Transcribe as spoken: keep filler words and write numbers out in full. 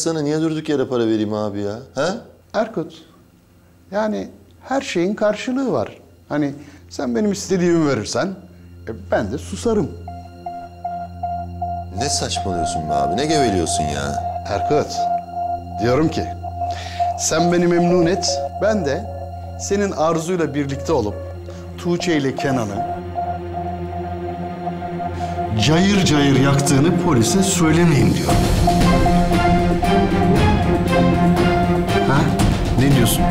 Sana niye durduk yere para vereyim abi ya? He? Erkut, yani her şeyin karşılığı var. Hani sen benim istediğimi verirsen e, ben de susarım. Ne saçmalıyorsun be abi? Ne geveliyorsun ya? Erkut, diyorum ki sen beni memnun et. Ben de senin arzuyla birlikte olup Tuğçe ile Kenan'ı cayır cayır yaktığını polise söylemeyeyim diyor. Ha? Ne diyorsun?